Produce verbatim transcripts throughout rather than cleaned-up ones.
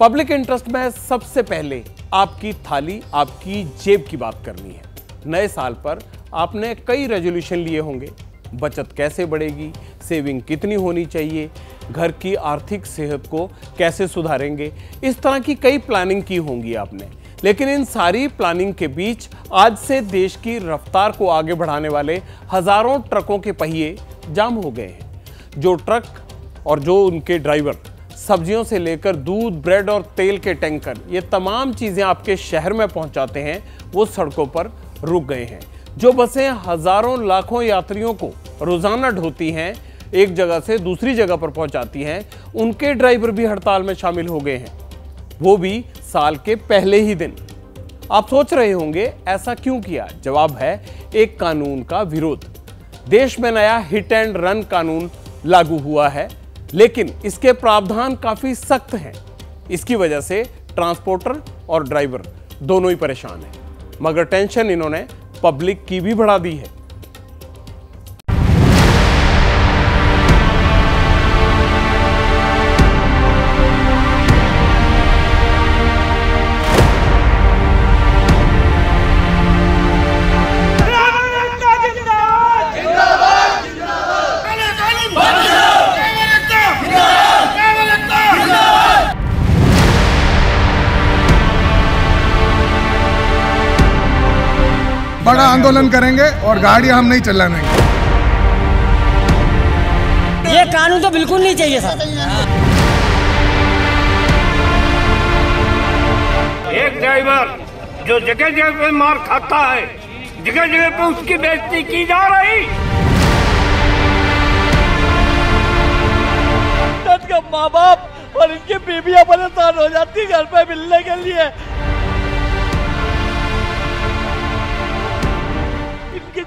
Public interest में सबसे पहले आपकी थाली, आपकी जेब की बात करनी है। नए साल पर आपने कई रेजोल्यूशन लिए होंगे, बचत कैसे बढ़ेगी, सेविंग कितनी होनी चाहिए, घर की आर्थिक सेहत को कैसे सुधारेंगे, इस तरह की कई प्लानिंग की होंगी आपने। लेकिन इन सारी प्लानिंग के बीच आज से देश की रफ्तार को आगे बढ़ाने वाले हजारों ट्रकों के पहिए जाम हो गए हैं। जो ट्रक और जो उनके ड्राइवर सब्जियों से लेकर दूध, ब्रेड और तेल के टैंकर, ये तमाम चीज़ें आपके शहर में पहुंचाते हैं, वो सड़कों पर रुक गए हैं। जो बसें हजारों लाखों यात्रियों को रोजाना ढोती हैं, एक जगह से दूसरी जगह पर पहुंचाती हैं, उनके ड्राइवर भी हड़ताल में शामिल हो गए हैं, वो भी साल के पहले ही दिन। आप सोच रहे होंगे ऐसा क्यों किया? जवाब है एक कानून का विरोध। देश में नया हिट एंड रन कानून लागू हुआ है, लेकिन इसके प्रावधान काफी सख्त हैं। इसकी वजह से ट्रांसपोर्टर और ड्राइवर दोनों ही परेशान हैं, मगर टेंशन इन्होंने पब्लिक की भी बढ़ा दी है। बड़ा आंदोलन करेंगे और गाड़ियां हम नहीं चलाने। ये कानून तो बिल्कुल नहीं चाहिए सर। एक ड्राइवर जो जगह जगह पे मार खाता है, जगह जगह पे उसकी बेइज्जती की जा रही। का माँ बाप और इनकी बीवियां परेशान हो जाती घर पे मिलने के लिए।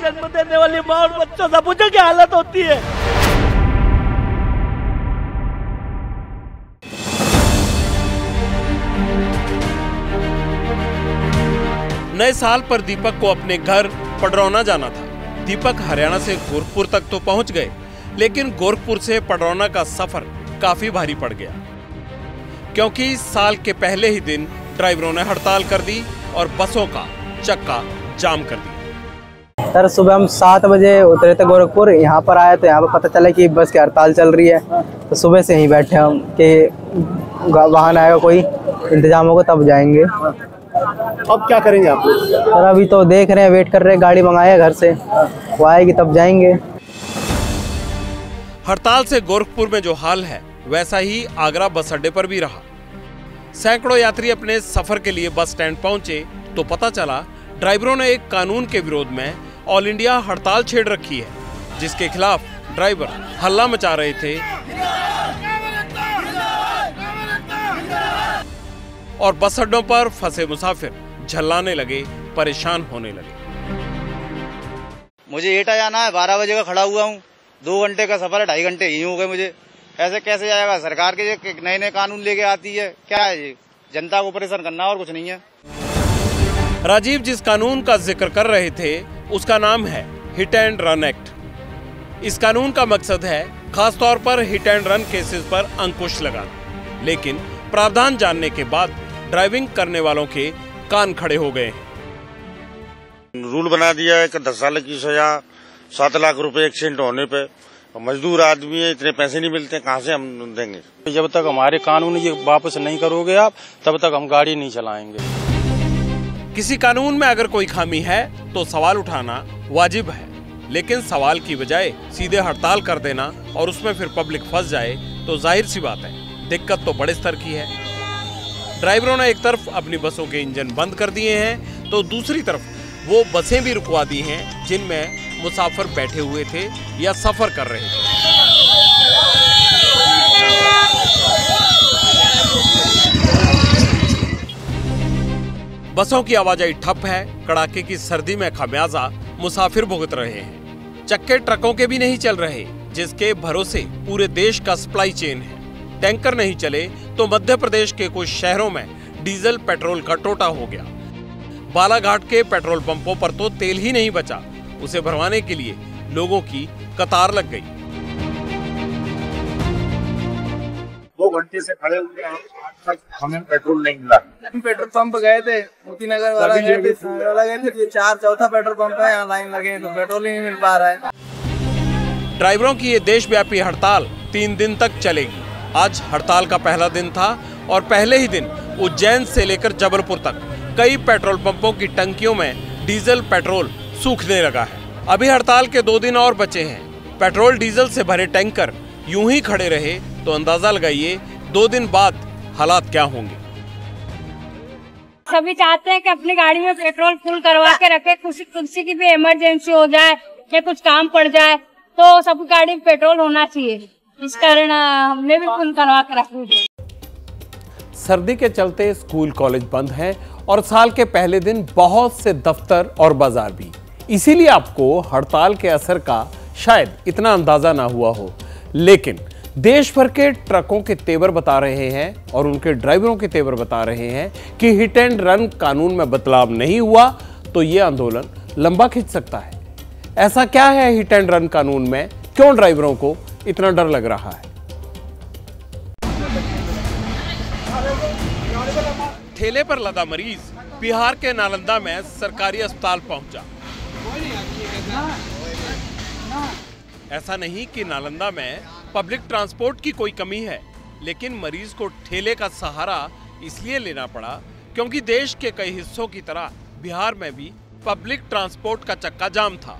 जन्म देने वाली माँ और बच्चों सब मुझे क्या हालत होती है। नए साल पर दीपक को अपने घर पडरौना जाना था। दीपक हरियाणा से गोरखपुर तक तो पहुंच गए, लेकिन गोरखपुर से पडरौना का सफर काफी भारी पड़ गया, क्योंकि साल के पहले ही दिन ड्राइवरों ने हड़ताल कर दी और बसों का चक्का जाम कर दिया। सर सुबह हम सात बजे उतरे थे गोरखपुर, यहाँ पर आए तो यहाँ पर पता चला कि बस की हड़ताल चल रही है। तो सुबह से यहीं बैठे हम कि वाहन आएगा, कोई इंतजाम होगा तब जाएंगे। अब क्या करेंगे आप? सर अभी तो देख रहे हैं, वेट कर रहे हैं, गाड़ी मंगाए घर से, वो आएगी तब जाएंगे। हड़ताल से गोरखपुर में जो हाल है वैसा ही आगरा बस अड्डे पर भी रहा। सैकड़ों यात्री अपने सफर के लिए बस स्टैंड पहुँचे तो पता चला ड्राइवरों ने एक कानून के विरोध में ऑल इंडिया हड़ताल छेड़ रखी है, जिसके खिलाफ ड्राइवर हल्ला मचा रहे थे और बस अड्डों पर फंसे मुसाफिर झल्लाने लगे, परेशान होने लगे। मुझे एटा जाना है, बारह बजे का खड़ा हुआ हूँ, दो घंटे का सफर है, ढाई घंटे ही हो गए मुझे। ऐसे कैसे जाएगा? सरकार के नए नए कानून लेके आती है, क्या है ये? जनता को परेशान करना और कुछ नहीं है। राजीव जिस कानून का जिक्र कर रहे थे उसका नाम है हिट एंड रन एक्ट। इस कानून का मकसद है खासतौर पर हिट एंड रन केसेस पर अंकुश लगाना, लेकिन प्रावधान जानने के बाद ड्राइविंग करने वालों के कान खड़े हो गए हैं। रूल बना दिया है कि दस साल की सजा, सात लाख रुपए एक्सीडेंट होने पे, मजदूर आदमी है, इतने पैसे नहीं मिलते, कहाँ से हम देंगे? जब तक हमारे कानून ये वापस नहीं करोगे आप, तब तक हम गाड़ी नहीं चलाएंगे। किसी कानून में अगर कोई खामी है तो सवाल उठाना वाजिब है, लेकिन सवाल की बजाय सीधे हड़ताल कर देना और उसमें फिर पब्लिक फंस जाए तो जाहिर सी बात है दिक्कत तो बड़े स्तर की है। ड्राइवरों ने एक तरफ अपनी बसों के इंजन बंद कर दिए हैं तो दूसरी तरफ वो बसें भी रुकवा दी हैं जिनमें मुसाफिर बैठे हुए थे या सफर कर रहे थे। बसों की आवाजाही ठप है, कड़ाके की सर्दी में खमियाजा मुसाफिर भुगत रहे हैं। चक्के ट्रकों के भी नहीं चल रहे, जिसके भरोसे पूरे देश का सप्लाई चेन है। टैंकर नहीं चले तो मध्य प्रदेश के कुछ शहरों में डीजल पेट्रोल का टोटा हो गया। बालाघाट के पेट्रोल पंपों पर तो तेल ही नहीं बचा, उसे भरवाने के लिए लोगों की कतार लग गई। दो घंटे से खड़े हुए हैं, आज तक हमें पेट्रोल नहीं मिला। पेट्रोल पंप गए थे मोतीनगर वाला गए थे, चार चौथा पेट्रोल पंप है, यहाँ लाइन लगे तो पेट्रोल ही नहीं मिल पा रहा है। ड्राइवरों की ये देशव्यापी हड़ताल तीन दिन तक चलेगी। आज हड़ताल का पहला दिन था और पहले ही दिन उज्जैन से लेकर जबलपुर तक कई पेट्रोल पंपों की टंकियों में डीजल पेट्रोल सूखने लगा है। अभी हड़ताल के दो दिन और बचे हैं। पेट्रोल डीजल से भरे टैंकर यूं ही खड़े रहे तो अंदाजा लगाइए दो दिन बाद हालात क्या होंगे। सभी चाहते हैं कि अपनी गाड़ी में पेट्रोल फुल करवा के रखे, कुछ किसी की भी इमरजेंसी हो जाए या कुछ काम पड़ जाए तो सब गाड़ी में पेट्रोल होना चाहिए, इस कारण हमने भी फुल करवा के रखी। सर्दी के चलते स्कूल कॉलेज बंद हैं और साल के पहले दिन बहुत से दफ्तर और बाजार भी, इसीलिए आपको हड़ताल के असर का शायद इतना अंदाजा ना हुआ हो। लेकिन देश भर के ट्रकों के तेवर बता रहे हैं और उनके ड्राइवरों के तेवर बता रहे हैं कि हिट एंड रन कानून में बदलाव नहीं हुआ तो ये आंदोलन लंबा खिंच सकता है। ऐसा क्या है हिट एंड रन कानून में, क्यों ड्राइवरों को इतना डर लग रहा है? ठेले पर लदा मरीज बिहार के नालंदा में सरकारी अस्पताल पहुंचा। ऐसा नहीं कि नालंदा में पब्लिक ट्रांसपोर्ट की कोई कमी है, लेकिन मरीज को ठेले का सहारा इसलिए लेना पड़ा क्योंकि देश के कई हिस्सों की तरह बिहार में भी पब्लिक ट्रांसपोर्ट का चक्का जाम था।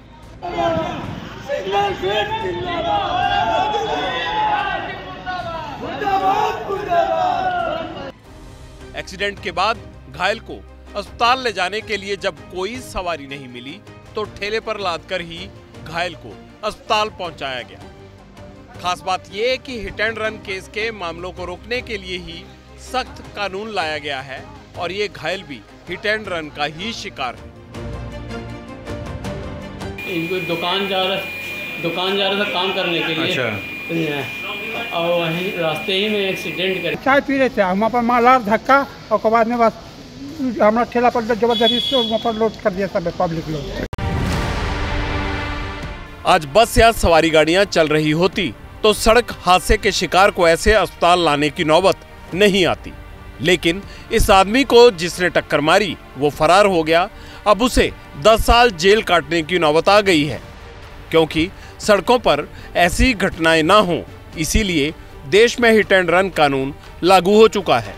एक्सीडेंट के बाद घायल को अस्पताल ले जाने के लिए जब कोई सवारी नहीं मिली तो ठेले पर लादकर ही घायल को अस्पताल पहुंचाया गया। खास बात यह कि हिट एंड रन केस के मामलों को रोकने के लिए ही सख्त कानून लाया गया है और ये घायल भी हिट एंड रन का ही शिकार है। इनको दुकान जा रहा दुकान जा रहा था काम करने के लिए। अच्छा। और वहीं रास्ते ही में एक्सीडेंट कर चाय पी रहे थे, वहाँ पर मालार धक्का और के बाद में बस हमारा ठेला पर जबरदस्ती से वहाँ पर लोड कर दिया सब पब्लिक लोग। आज बस या सवारी गाड़ियाँ चल रही होती तो सड़क हादसे के शिकार को ऐसे अस्पताल लाने की नौबत नहीं आती, लेकिन इस आदमी को जिसने टक्कर मारी वो फरार हो गया। अब उसे दस साल जेल काटने की नौबत आ गई है। क्योंकि सड़कों पर ऐसी घटनाएं ना हों इसीलिए देश में हिट एंड रन कानून लागू हो चुका है।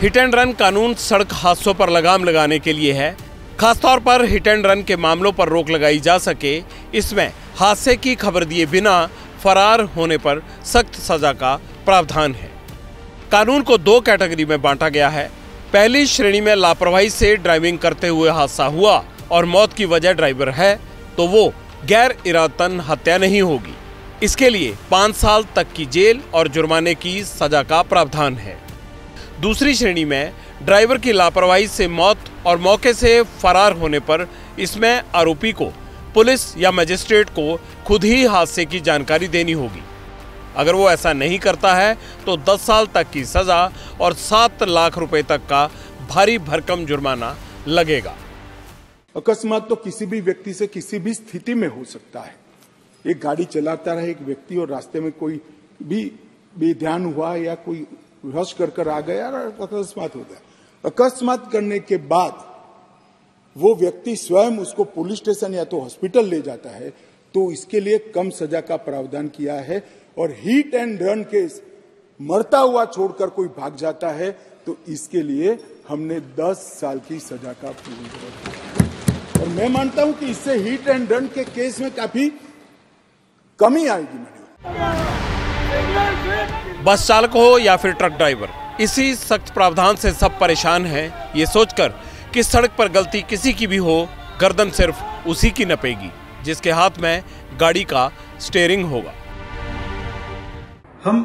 हिट एंड रन कानून सड़क हादसों पर लगाम लगाने के लिए है। खासतौर पर हिट एंड रन के मामलों पर रोक लगाई जा सके, इसमें हादसे की खबर दिए बिना फरार होने पर सख्त सजा का प्रावधान है। कानून को दो कैटेगरी में बांटा गया है। पहली श्रेणी में लापरवाही से ड्राइविंग करते हुए हादसा हुआ और मौत की वजह ड्राइवर है तो वो गैर इरादतन हत्या नहीं होगी। इसके लिए पाँच साल तक की जेल और जुर्माने की सजा का प्रावधान है। दूसरी श्रेणी में ड्राइवर की लापरवाही से मौत और मौके से फरार होने पर इसमें आरोपी को पुलिस या मजिस्ट्रेट को खुद ही हादसे की जानकारी देनी होगी। अगर वो ऐसा नहीं करता है तो दस साल तक की सजा और सात लाख रुपए तक का भारी भरकम जुर्माना लगेगा। अकस्मात तो किसी भी व्यक्ति से किसी भी स्थिति में हो सकता है। एक गाड़ी चलाता रहे एक व्यक्ति और रास्ते में कोई भी बेध्यान हुआ या कोई हुश कर कर आ गया और अकस्मात हो गया। अकस्मात करने के बाद वो व्यक्ति स्वयं उसको पुलिस स्टेशन या तो हॉस्पिटल ले जाता है तो इसके लिए कम सजा का प्रावधान किया है। और हिट एंड रन केस मरता हुआ छोड़कर कोई भाग जाता है तो इसके लिए हमने दस साल की सजा का प्रावधान। और मैं मानता हूं कि इससे हिट एंड रन के केस में काफी कमी आएगी। बस चालक हो या फिर ट्रक ड्राइवर, इसी सख्त प्रावधान से सब परेशान हैं, ये सोचकर कि सड़क पर गलती किसी की भी हो गर्दन सिर्फ उसी की नपेगी जिसके हाथ में गाड़ी का स्टीयरिंग होगा। हम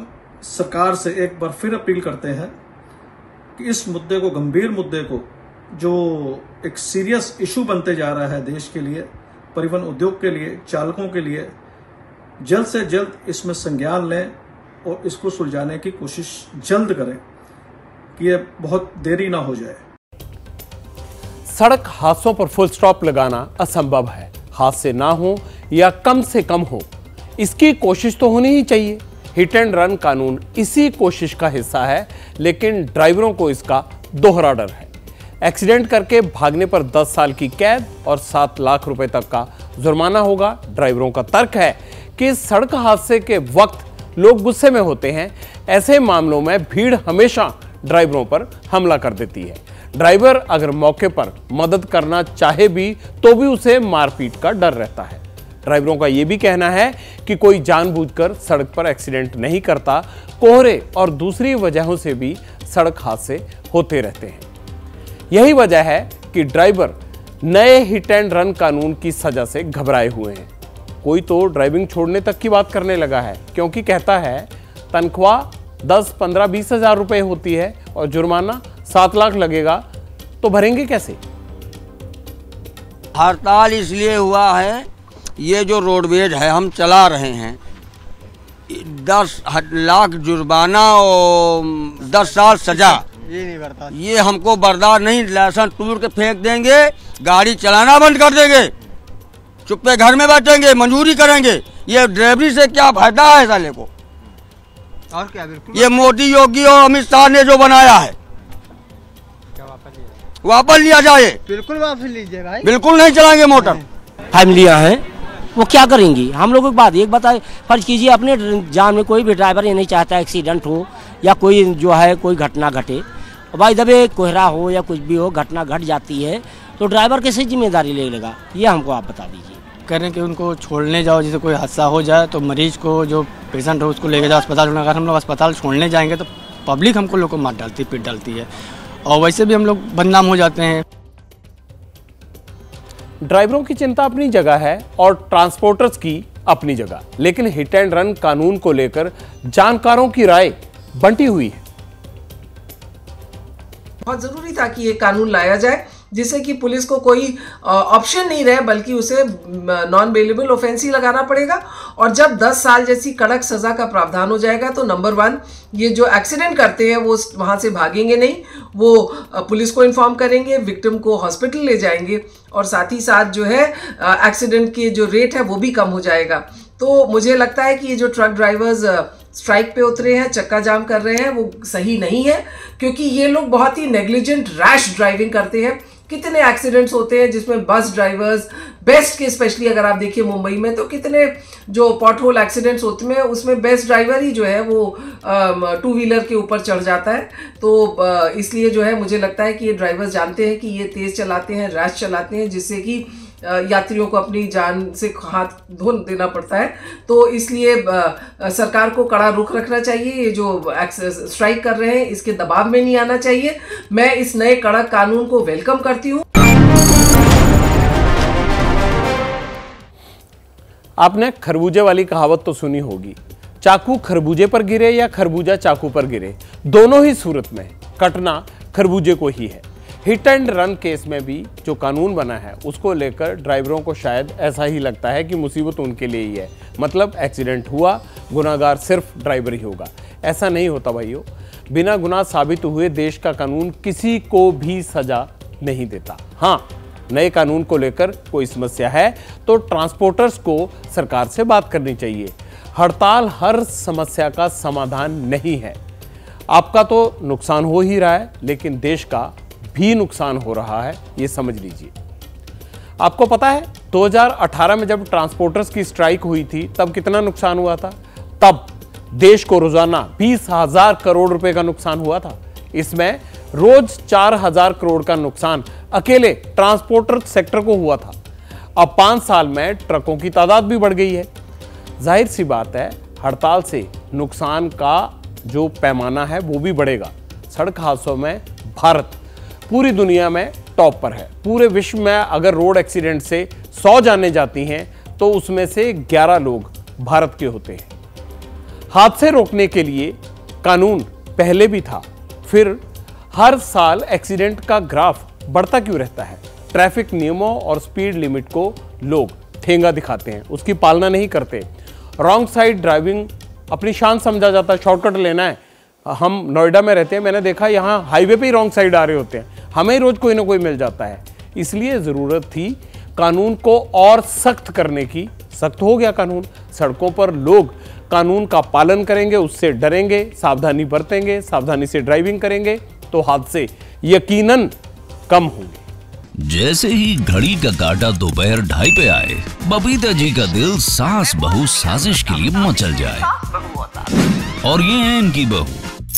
सरकार से एक बार फिर अपील करते हैं कि इस मुद्दे को, गंभीर मुद्दे को, जो एक सीरियस इशू बनते जा रहा है देश के लिए, परिवहन उद्योग के लिए, चालकों के लिए, जल्द से जल्द इसमें संज्ञान लें और इसको सुलझाने की कोशिश जल्द करें कि यह बहुत देरी ना हो जाए। सड़क हादसों पर फुल स्टॉप लगाना असंभव है। हादसे ना हो या कम से कम हो इसकी कोशिश तो होनी ही चाहिए, हिट एंड रन कानून इसी कोशिश का हिस्सा है, लेकिन ड्राइवरों को इसका दोहरा डर है। एक्सीडेंट करके भागने पर दस साल की कैद और सात लाख रुपए तक का जुर्माना होगा। ड्राइवरों का तर्क है कि सड़क हादसे के वक्त लोग गुस्से में होते हैं, ऐसे मामलों में भीड़ हमेशा ड्राइवरों पर हमला कर देती है। ड्राइवर अगर मौके पर मदद करना चाहे भी तो भी उसे मारपीट का डर रहता है। ड्राइवरों का यह भी कहना है कि कोई जानबूझकर सड़क पर एक्सीडेंट नहीं करता, कोहरे और दूसरी वजहों से भी सड़क हादसे होते रहते हैं। यही वजह है कि ड्राइवर नए हिट एंड रन कानून की सजा से घबराए हुए हैं। कोई तो ड्राइविंग छोड़ने तक की बात करने लगा है, क्योंकि कहता है तनख्वाह दस पंद्रह बीस हजार रुपये होती है और जुर्माना सात लाख लगेगा, तो भरेंगे कैसे। हड़ताल इसलिए हुआ है, ये जो रोडवेज है हम चला रहे हैं, दस लाख जुर्माना और दस साल सजा, ये नहीं बर्दाश्त, ये हमको बर्दाश्त नहीं। लाइसेंस तोड़ के फेंक देंगे, गाड़ी चलाना बंद कर देंगे, चुप्पे घर में बैठेंगे, मंजूरी करेंगे। ये ड्राइवरी से क्या फायदा है साले को। और क्या, ये मोदी योगी और अमित शाह ने जो बनाया है, क्या वापस लिया जाए। बिल्कुल वापस लीजिए भाई, बिल्कुल नहीं चलाएंगे। मोटर फैमिलियाँ हैं, वो क्या करेंगी। हम लोग एक बात एक बताए, फर्ज कीजिए अपने जान में कोई भी ड्राइवर ये नहीं चाहता एक्सीडेंट हो या कोई जो है कोई घटना घटे। भाई दबे कोहरा हो या कुछ भी हो, घटना घट जाती है तो ड्राइवर कैसे जिम्मेदारी ले लेगा, ये हमको आप बता दीजिए। कह रहे हैं कि उनको छोड़ने जाओ, जैसे कोई हादसा हो जाए तो मरीज को जो पेशेंट हो उसको लेके जाओ अस्पताल छोड़ना। अगर हम लोग अस्पताल छोड़ने जाएंगे तो पब्लिक हमको लोग को मार डालती, पीट डालती है और वैसे भी हम लोग बदनाम हो जाते हैं। ड्राइवरों की चिंता अपनी जगह है और ट्रांसपोर्टर्स की अपनी जगह, लेकिन हिट एंड रन कानून को लेकर जानकारों की राय बंटी हुई है। बहुत जरूरी था कि ये कानून लाया जाए, जिससे कि पुलिस को कोई ऑप्शन नहीं रहे, बल्कि उसे नॉन बेलेबल ऑफेंस ही लगाना पड़ेगा। और जब दस साल जैसी कड़क सज़ा का प्रावधान हो जाएगा तो नंबर वन, ये जो एक्सीडेंट करते हैं वो वहाँ से भागेंगे नहीं, वो पुलिस को इन्फॉर्म करेंगे, विक्टिम को हॉस्पिटल ले जाएंगे, और साथ ही साथ जो है एक्सीडेंट के जो रेट है वो भी कम हो जाएगा। तो मुझे लगता है कि ये जो ट्रक ड्राइवर्स स्ट्राइक पे उतरे हैं, चक्का जाम कर रहे हैं, वो सही नहीं है, क्योंकि ये लोग बहुत ही नेग्लिजेंट रैश ड्राइविंग करते हैं। कितने एक्सीडेंट्स होते हैं जिसमें बस ड्राइवर्स, बेस्ट के स्पेशली अगर आप देखिए मुंबई में तो कितने जो पॉट होल एक्सीडेंट्स होते हैं उसमें बेस्ट ड्राइवर ही जो है वो टू व्हीलर के ऊपर चढ़ जाता है। तो इसलिए जो है मुझे लगता है कि ये ड्राइवर्स जानते हैं कि ये तेज़ चलाते हैं, रैश चलाते हैं, जिससे कि यात्रियों को अपनी जान से हाथ धो देना पड़ता है। तो इसलिए सरकार को कड़ा रुख रखना चाहिए, ये जो स्ट्राइक कर रहे हैं इसके दबाव में नहीं आना चाहिए। मैं इस नए कड़ा कानून को वेलकम करती हूँ। आपने खरबूजे वाली कहावत तो सुनी होगी, चाकू खरबूजे पर गिरे या खरबूजा चाकू पर गिरे, दोनों ही सूरत में कटना खरबूजे को ही है। हिट एंड रन केस में भी जो कानून बना है उसको लेकर ड्राइवरों को शायद ऐसा ही लगता है कि मुसीबत उनके लिए ही है, मतलब एक्सीडेंट हुआ, गुनाहगार सिर्फ ड्राइवर ही होगा। ऐसा नहीं होता भाइयों, बिना गुनाह साबित हुए देश का कानून किसी को भी सजा नहीं देता। हाँ, नए कानून को लेकर कोई समस्या है तो ट्रांसपोर्टर्स को सरकार से बात करनी चाहिए। हड़ताल हर समस्या का समाधान नहीं है। आपका तो नुकसान हो ही रहा है, लेकिन देश का भी नुकसान हो रहा है, ये समझ लीजिए। आपको पता है दो हज़ार अठारह में जब ट्रांसपोर्टर्स की स्ट्राइक हुई थी तब कितना नुकसान हुआ था। तब देश को रोजाना बीस हज़ार करोड़ रुपए का नुकसान हुआ था। इसमें रोज चार हज़ार करोड़ का नुकसान अकेले ट्रांसपोर्टर सेक्टर को हुआ था। अब पाँच साल में ट्रकों की तादाद भी बढ़ गई है। जाहिर सी बात है, हड़ताल से नुकसान का जो पैमाना है वो भी बढ़ेगा। सड़क हादसों में भारत पूरी दुनिया में टॉप पर है। पूरे विश्व में अगर रोड एक्सीडेंट से सौ जानें जाती हैं तो उसमें से ग्यारह लोग भारत के होते हैं। हादसे रोकने के लिए कानून पहले भी था, फिर हर साल एक्सीडेंट का ग्राफ बढ़ता क्यों रहता है। ट्रैफिक नियमों और स्पीड लिमिट को लोग ठेंगा दिखाते हैं, उसकी पालना नहीं करते। रॉन्ग साइड ड्राइविंग अपनी शान समझा जाता है, शॉर्टकट लेना है। हम नोएडा में रहते हैं, मैंने देखा यहाँ हाईवे पे ही रॉन्ग साइड आ रहे होते हैं, हमें रोज कोई ना कोई मिल जाता है। इसलिए ज़रूरत थी कानून को और सख्त करने की। सख्त हो गया कानून, सड़कों पर लोग कानून का पालन करेंगे, उससे डरेंगे, सावधानी बरतेंगे, सावधानी से ड्राइविंग करेंगे तो हादसे यकीनन कम होंगे। जैसे ही घड़ी का काटा दोपहर ढाई पे आए, बबीता जी का दिल सास बहू साजिश के लिए मचल जाए। और ये है इनकी बहू,